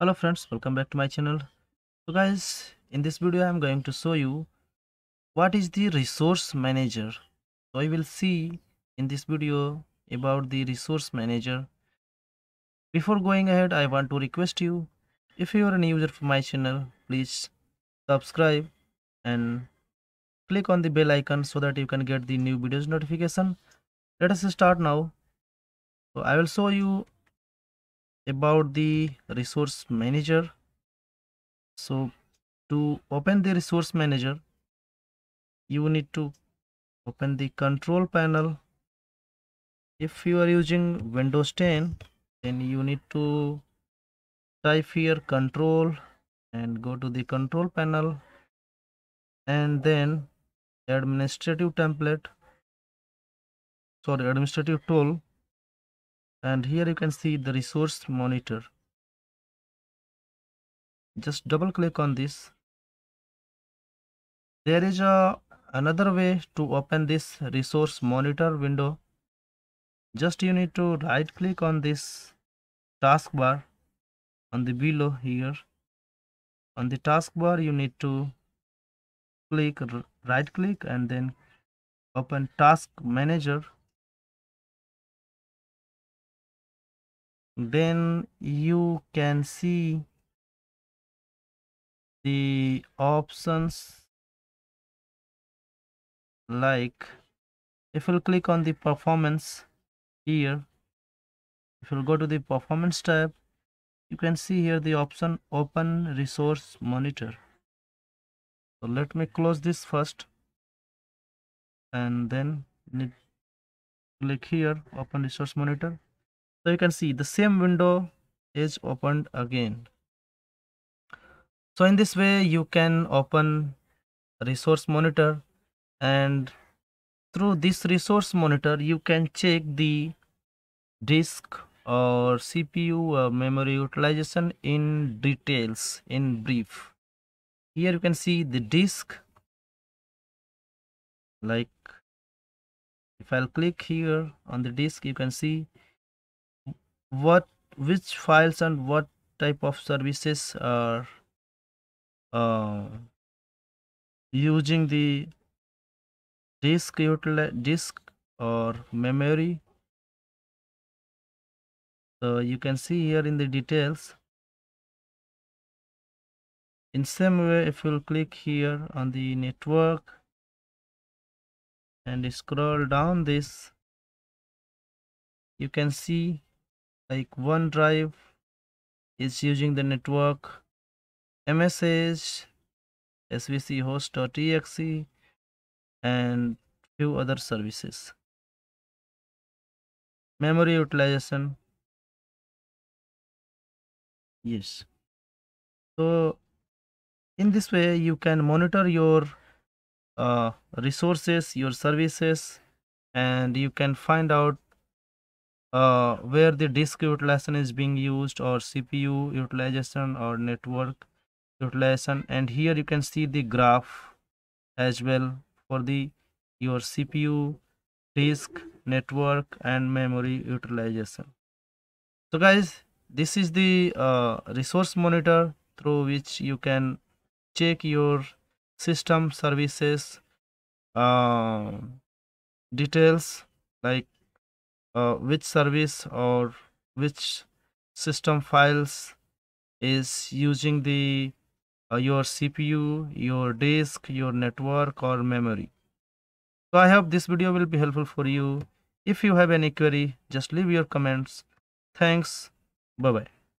Hello friends, welcome back to my channel. So guys, in this video I am going to show you what is the resource manager. So I will see in this video about the resource manager. Before going ahead, I want to request you, if you are a new user for my channel, please subscribe and click on the bell icon so that you can get the new videos notification. Let us start now. So I will show you about the resource manager. So to open the resource manager, you need to open the control panel. If you are using Windows 10, then you need to type here control and go to the control panel, and then administrative tool, and here you can see the resource monitor. Just double click on this. There is another way to open this resource monitor window. Just you need to right click on this taskbar on the below here. On the taskbar you need to click right click and then open task manager. Then you can see the options, like if you'll click on the performance here, if you'll go to the performance tab, you can see here the option open resource monitor. So let me close this first and then click here open resource monitor. So you can see the same window is opened again. So in this way you can open resource monitor, and through this resource monitor you can check the disk or CPU or memory utilization in details, in brief. Here you can see the disk, like if I'll click here on the disk, you can see which files and what type of services are using the disk or memory. So you can see here in the details. In same way, if you'll click here on the network and scroll down this, you can see like OneDrive is using the network, MSH, svchost.exe, and few other services. Memory utilization, yes. So in this way you can monitor your resources, your services, and you can find out where the disk utilization is being used, or CPU utilization, or network utilization. And here you can see the graph as well for your CPU, disk, network, and memory utilization. So guys, this is the resource monitor through which you can check your system services details, like which service or which system files is using the your CPU, your disk, your network, or memory. So I hope this video will be helpful for you. If you have any query, just leave your comments. Thanks. Bye bye.